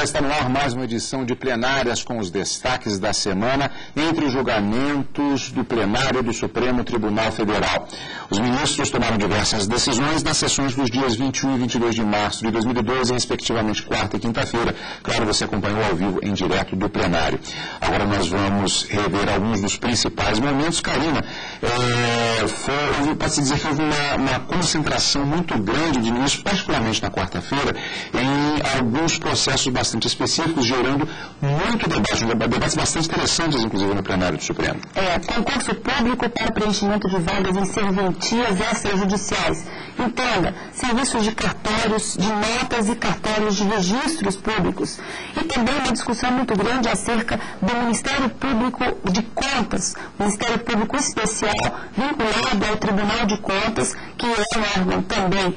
Já está no ar mais uma edição de Plenárias com os destaques da semana entre os julgamentos do plenário do Supremo Tribunal Federal. Os ministros tomaram diversas decisões nas sessões dos dias 21 e 22 de março de 2012, respectivamente quarta e quinta-feira. Claro, você acompanhou ao vivo em direto do plenário. Agora nós vamos rever alguns dos principais momentos. Karina, pode-se dizer que houve uma concentração muito grande de ministros, particularmente na quarta-feira, em alguns processos bastante específicos, gerando muito debate, debates bastante interessantes, inclusive, no plenário do Supremo. Concurso público para preenchimento de vagas em serventias extrajudiciais. Entenda, serviços de cartórios, de notas e cartórios de registros públicos. E também uma discussão muito grande acerca do Ministério Público de Contas, Ministério Público Especial, vinculado ao Tribunal de Contas, que é um órgão também,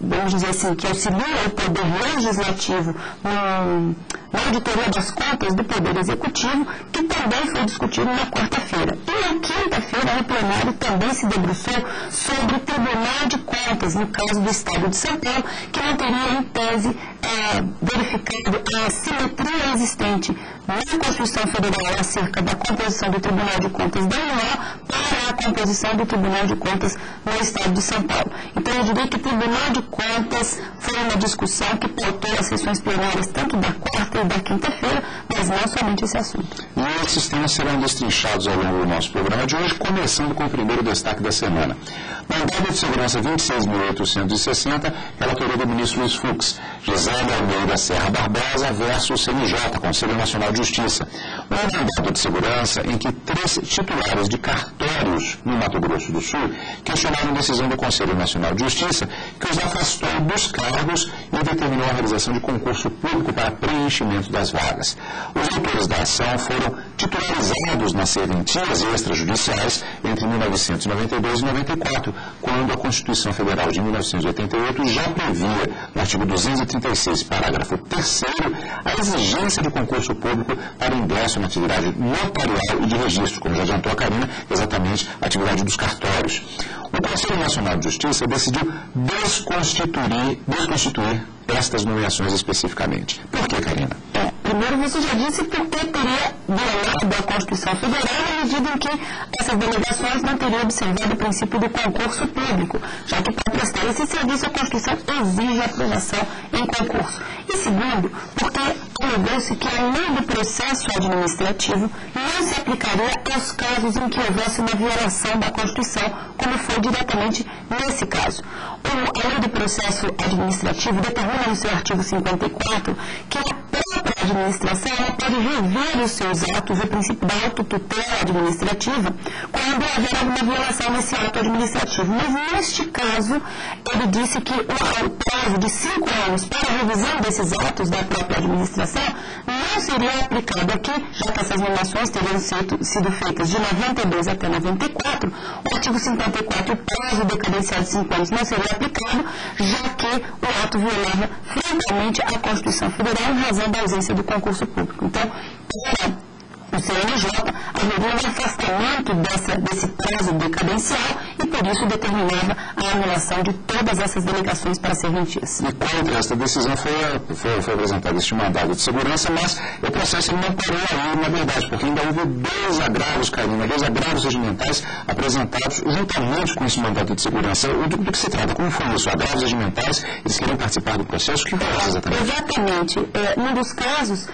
vamos dizer assim, que auxilia o Poder Legislativo na auditoria das contas do Poder Executivo, que também foi discutido na quarta-feira. E na quinta-feira, o plenário também se debruçou sobre o Tribunal de Contas, no caso do Estado de São Paulo, que não teria, em tese, verificado a assimetria existente na Constituição Federal acerca da composição do Tribunal de Contas da União para a composição do Tribunal de Contas no Estado de São Paulo. Então, eu diria que o Tribunal de Contas foi uma discussão que pautou as sessões plenárias tanto da quarta e da quinta-feira, mas não somente esse assunto. E esses temas serão destrinchados ao longo do nosso programa de hoje, começando com o primeiro destaque da semana. Mandado de segurança 26.860, relatoria do ministro Luiz Fux, José de Almeida Serra Barbosa versus CNJ, Conselho Nacional de Justiça. Um mandado de segurança em que três titulares de cartórios no Mato Grosso do Sul questionaram a decisão do Conselho Nacional de Justiça, que os afastou dos cargos e determinou a realização de concurso público para preenchimento das vagas. Os autores da ação foram titularizados nas serventias extrajudiciais entre 1992 e 1994, quando a Constituição Federal de 1988 já previa, no artigo 236, parágrafo 3º, a exigência de concurso público para ingresso na atividade notarial e de registro, como já adiantou a Karina, exatamente a atividade dos cartórios. O Conselho Nacional de Justiça decidiu desconstituir estas nomeações especificamente. Por que, Karina? Primeiro, você já disse porque teria violado a Constituição Federal na medida em que essas delegações não teriam observado o princípio do concurso público, já que para prestar esse serviço a Constituição exige a aprovação em concurso. E segundo, porque alegou-se que além do processo administrativo não se aplicaria aos casos em que houvesse uma violação da Constituição, como foi diretamente nesse caso. A lei do processo administrativo determina no seu artigo 54 que a administração pode rever os seus atos, o princípio da autotutela administrativa, quando houver alguma violação nesse ato administrativo. Mas, neste caso, ele disse que o prazo de 5 anos para a revisão desses atos da própria administração não seria aplicado aqui, já que essas nomeações teriam sido feitas de 92 até 94, o artigo 54, o prazo decadencial de 5 anos não seria aplicado, já que o ato violava frontalmente a Constituição Federal em razão da ausência do concurso público. Então, o CNJ haveria um afastamento desse prazo decadencial e, por isso, determinava a anulação de todas essas delegações para serventias. E contra esta decisão foi apresentado este mandado de segurança, mas o processo não parou aí, na verdade, porque ainda houve 2 agravos, Karina, 2 agravos regimentais apresentados juntamente com esse mandado de segurança. Do que se trata? Como foi isso? Agravos regimentais, eles queriam participar do processo? Que foi exatamente? Exatamente. Num dos casos,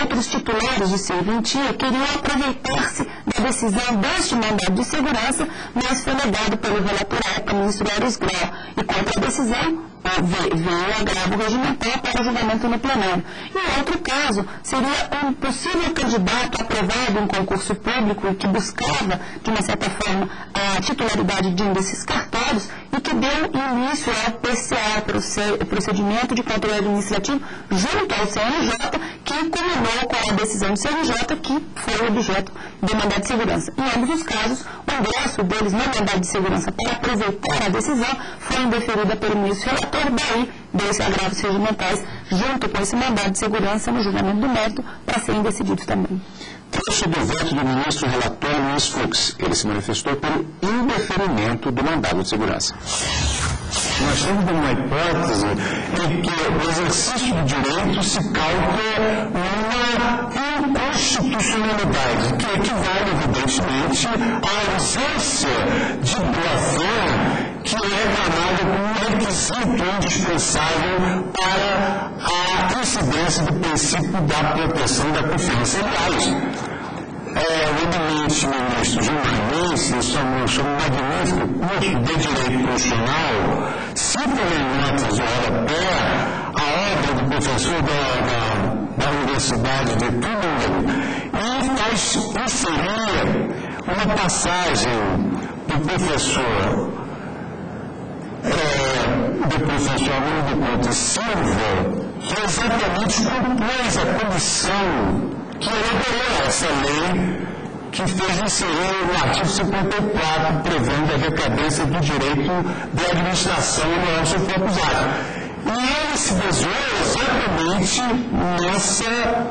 outros titulares de serventia queriam aproveitar-se da decisão deste mandado de segurança, mas foi negado pelo relator ao ministro Ares Grau. E contra a decisão, veio o agravo regimental para julgamento no plenário. E outro caso seria um possível candidato aprovado em concurso público que buscava, de uma certa forma, a titularidade de um desses cartórios e que deu início ao PCA, procedimento de controle administrativo, junto ao CNJ, que culminou com a decisão do CNJ, que foi objeto do mandado de segurança. Em ambos os casos, o ingresso deles no mandado de segurança para aproveitar a decisão foi indeferida pelo ministro relator. Daí, 2 agravos regimentais, junto com esse mandado de segurança no julgamento do mérito, para serem decididos também. Trecho do voto do ministro relator Luiz Fux. Ele se manifestou pelo indeferimento do mandado de segurança. Nós estamos numa hipótese em que o exercício do direito se calca numa inconstitucionalidade, que equivale, evidentemente, à ausência de boa-fé que é ganada como requisito indispensável para a incidência do princípio da proteção da confiança em paz. Evidentemente, o ministro Gilmarães, em seu magnífico curso de direito constitucional, cita em notas de rodapé a obra do professor da Universidade de Tübingen e faz inserir uma passagem do professor Aluno Pontes Silva, que exatamente compôs a comissão que elaborou essa lei que fez inserir o artigo 54, prevendo a decadência do direito de administração no nosso corpo usado. E ele se baseou exatamente nessa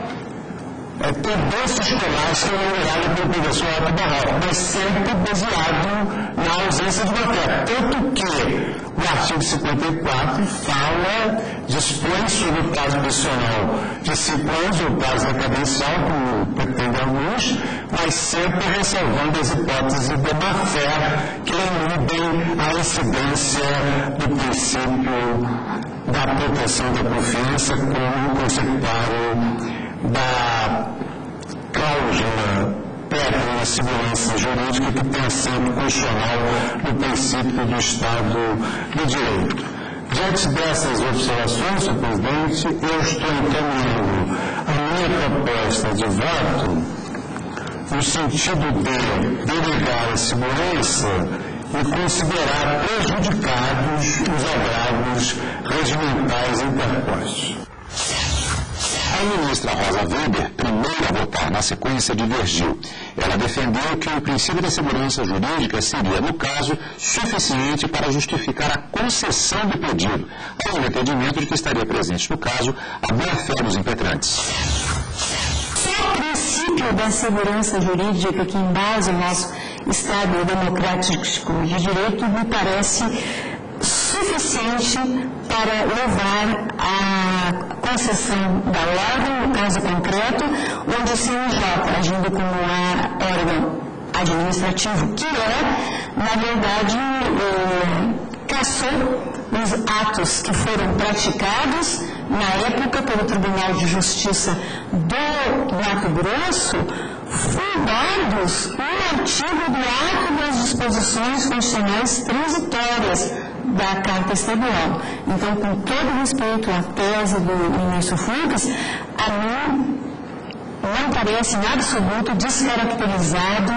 tendência escolástica elaborada pelo professor Alto Barral, mas sempre baseado na ausência de boa-fé. Tanto que o artigo 54 fala, dispõe sobre o prazo adicional de 5 anos, o prazo decadencial, como pretende alguns, mas sempre ressalvando as hipóteses de má-fé que eludem a incidência do princípio da proteção da confiança como conceituado da cláusula pega na segurança jurídica que tem assento constitucional no princípio do Estado de Direito. Diante dessas observações, senhor presidente, eu estou encaminhando a minha proposta de voto no sentido de delegar a segurança e considerar prejudicados os agravos regimentais interpostos. A ministra Rosa Weber, primeira a votar na sequência, divergiu. Ela defendeu que o princípio da segurança jurídica seria, no caso, suficiente para justificar a concessão do pedido, ao entendimento de que estaria presente, no caso, a boa-fé dos impetrantes. Se o princípio da segurança jurídica que embasa o nosso Estado democrático de direito me parece suficiente para levar a concessão da ordem, no caso concreto, onde o CNJ, agindo como órgão administrativo, que é, na verdade, caçou os atos que foram praticados na época pelo Tribunal de Justiça do Mato Grosso, fundados no artigo do Ato das Disposições Constitucionais Transitórias da Carta Estadual. Então, com todo respeito à tese do ministro Fux, a mim não parece em absoluto descaracterizada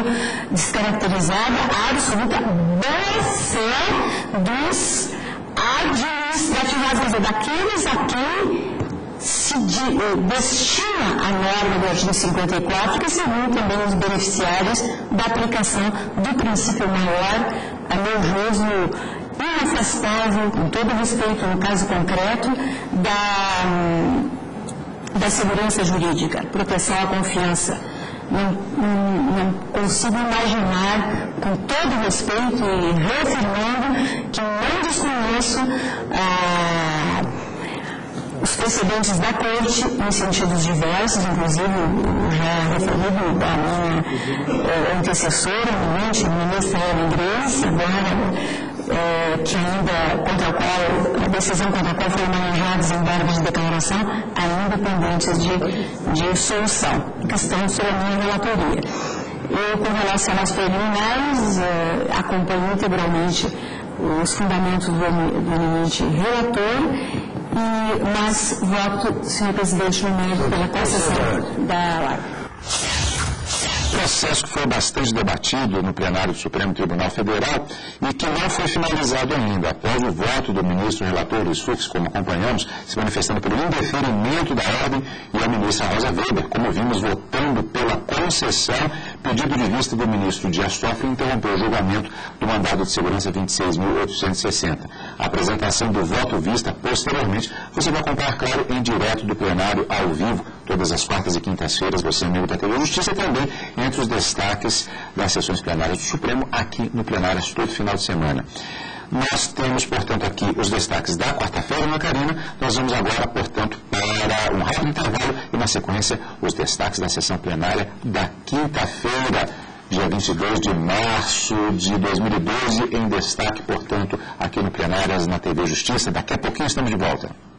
a absoluta boa-fé dos administrativos, daqueles a quem se destina a norma do artigo 54, que seriam também os beneficiários da aplicação do princípio maior, a meu juízo, inafastável, com todo respeito no caso concreto, da segurança jurídica, proteção à confiança. Não consigo imaginar, com todo respeito e reafirmando, que não desconheço os precedentes da Corte, em sentidos diversos, inclusive já referido a minha antecessora, a ministra Gilmarães, que ainda contra a qual, a decisão contra a qual foram manejados embargos de declaração, ainda pendentes de solução, questão sobre a minha relatoria. Eu, com relação aos preliminares, acompanho integralmente os fundamentos do eminente relator. Mas voto, senhor presidente, no mérito pela concessão da live. O processo que foi bastante debatido no plenário do Supremo Tribunal Federal e que não foi finalizado ainda, após o voto do ministro relator Luiz Fux, como acompanhamos, se manifestando pelo indeferimento da ordem, e a ministra Rosa Weber, como vimos, votando pela concessão, pedido de vista do ministro Dias Toffoli interrompeu o julgamento do mandado de segurança 26.860. A apresentação do voto vista posteriormente você vai acompanhar, claro, em direto do plenário ao vivo, todas as quartas e quintas-feiras, você é membro da TV Justiça, também entre os destaques das sessões plenárias do Supremo, aqui no Plenárias, todo final de semana. Nós temos, portanto, aqui os destaques da quarta-feira, Ana Karina. Nós vamos agora, portanto, para um rápido intervalo e, na sequência, os destaques da sessão plenária da quinta-feira, dia 22 de março de 2012, em destaque, portanto, aqui no Plenárias, na TV Justiça. Daqui a pouquinho estamos de volta.